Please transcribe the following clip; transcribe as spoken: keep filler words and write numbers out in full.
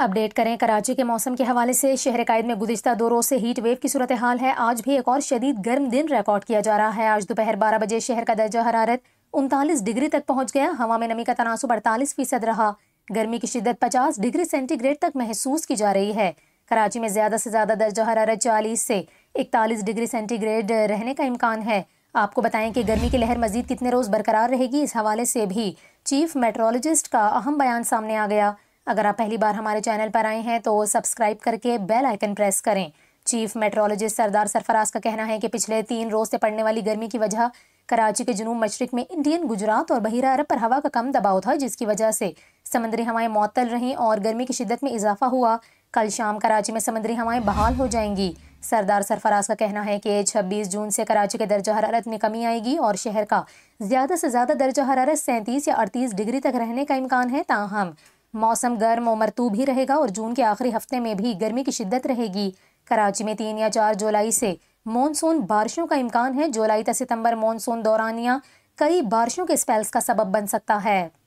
Update करें कराची के मौसम के हवाले से। शहर कायद में गुज़िश्ता दो रोज़ से हीट वेव की सूरत हाल है। आज भी एक और शदीद गर्म दिन रिकॉर्ड किया जा रहा है। आज दोपहर बारह बजे शहर का दर्जा हरारत उनतालीस डिग्री तक पहुँच गया। हवा में नमी का तनासुब अड़तालीस फीसद रहा। गर्मी की शिद्दत पचास डिग्री सेंटीग्रेड तक महसूस की जा रही है। कराची में ज़्यादा से ज़्यादा दर्जा हरारत चालीस से इकतालीस डिग्री सेंटीग्रेड रहने का इम्कान है। आपको बताएं कि गर्मी की लहर मज़ीद कितने रोज़ बरकरार रहेगी, इस हवाले से भी चीफ मेट्रोलॉजिस्ट का अहम बयान सामने आ गया। अगर आप पहली बार हमारे चैनल पर आए हैं तो सब्सक्राइब करके बेल आइकन प्रेस करें। चीफ मेट्रोलॉजिस्ट सरदार सरफराज का कहना है कि पिछले तीन रोज़ से पड़ने वाली गर्मी की वजह कराची के जनूब मशरक में इंडियन, गुजरात और बहरा अरब पर हवा का कम दबाव था, जिसकी वजह से समंदरी हवाएं मअतल रहीं और गर्मी की शिद्दत में इजाफा हुआ। कल शाम कराची में समंदरी हवाएं बहाल हो जाएंगी। सरदार सरफराज का कहना है कि छब्बीस जून से कराची के दर्जा हरारत में कमी आएगी और शहर का ज़्यादा से ज़्यादा दर्जा हरारत सैंतीस या अड़तीस डिग्री तक रहने का इम्कान है। ताहम मौसम गर्म और मरतूब ही रहेगा और जून के आखिरी हफ्ते में भी गर्मी की शिद्दत रहेगी। कराची में तीन या चार जुलाई से मानसून बारिशों का इम्कान है। जुलाई से सितंबर मानसून दौरानिया कई बारिशों के स्पेल्स का सबब बन सकता है।